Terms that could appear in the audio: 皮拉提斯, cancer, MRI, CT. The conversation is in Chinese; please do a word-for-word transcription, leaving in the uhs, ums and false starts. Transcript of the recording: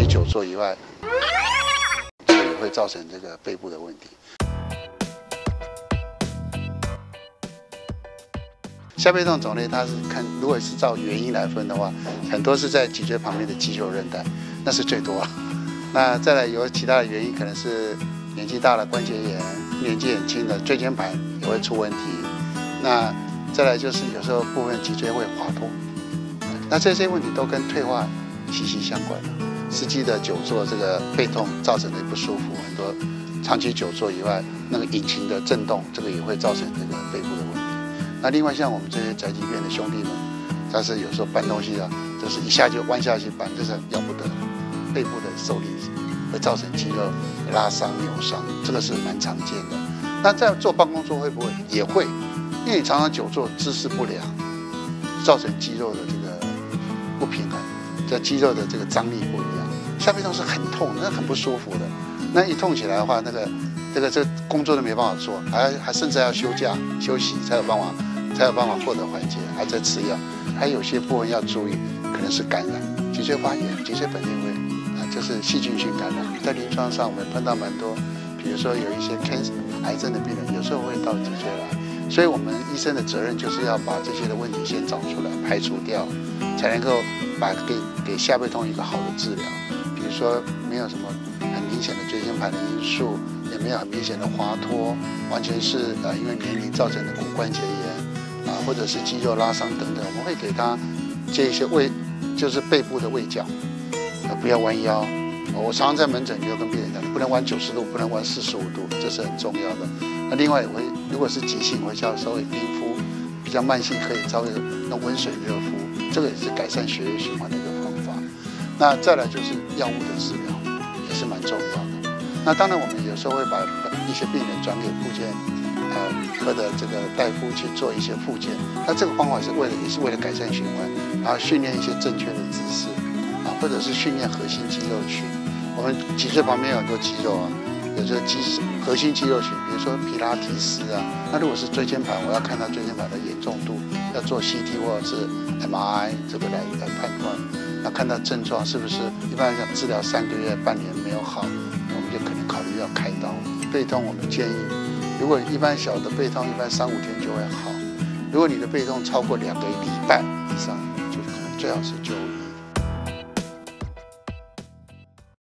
肌久坐以外，所以会造成这个背部的问题。下背痛种类，它是看如果是照原因来分的话，很多是在脊椎旁边的肌肉韧带，那是最多。那再来有其他的原因，可能是年纪大了关节炎，年纪很轻的椎间盘也会出问题。那再来就是有时候部分脊椎会滑脱，那这些问题都跟退化息息相关的。司机的久坐，这个背痛造成的不舒服，很多长期久坐以外，那个引擎的震动，这个也会造成这个背部的问题。那另外像我们这些宅急便的兄弟们，但是有时候搬东西啊，就是一下就弯下去搬，这是要不得的。背部的受力会造成肌肉拉伤、扭伤，这个是蛮常见的。那在做办公桌会不会也会？因为你常常久坐，姿势不良，造成肌肉的这个不平衡，这肌肉的这个张力不一样。下背痛是很痛，那很不舒服的。那一痛起来的话，那个、这个、这个工作都没办法做，还还甚至要休假休息才有办法，才有办法获得缓解，还在吃药。还有些部分要注意，可能是感染、脊椎发炎、脊椎本身会。就是细菌性感染，在临床上我们碰到蛮多，比如说有一些 cancer 癌症的病人，有时候会到脊椎来，所以我们医生的责任就是要把这些的问题先找出来，排除掉，才能够把给给下背痛一个好的治疗。比如说没有什么很明显的椎间盘的因素，也没有很明显的滑脱，完全是呃因为年龄造成的骨关节炎啊、呃，或者是肌肉拉伤等等，我们会给他接一些位，就是背部的位角。不要弯腰，我常常在门诊就跟病人讲，不能弯九十度，不能弯四十五度，这是很重要的。那另外，我如果是急性，我叫稍微冰敷，比较慢性可以稍微用温水热敷，这个也是改善血液循环的一个方法。那再来就是药物的治疗也是蛮重要的。那当然，我们有时候会把一些病人转给复健呃科的这个大夫去做一些复健，那这个方法是为了也是为了改善循环，然后训练一些正确的姿势。或者是训练核心肌肉群，我们脊椎旁边有很多肌肉啊，有这肌核心肌肉群，比如说皮拉提斯啊。那如果是椎间盘，我要看到椎间盘的严重度，要做 C T 或者是 M R I 这个来来判断。那看到症状是不是一般来讲治疗三个月、半年没有好，我们就可能考虑要开刀。背痛我们建议，如果一般小的背痛，一般三五天就会好。如果你的背痛超过两个礼拜以上，就可能最好是就。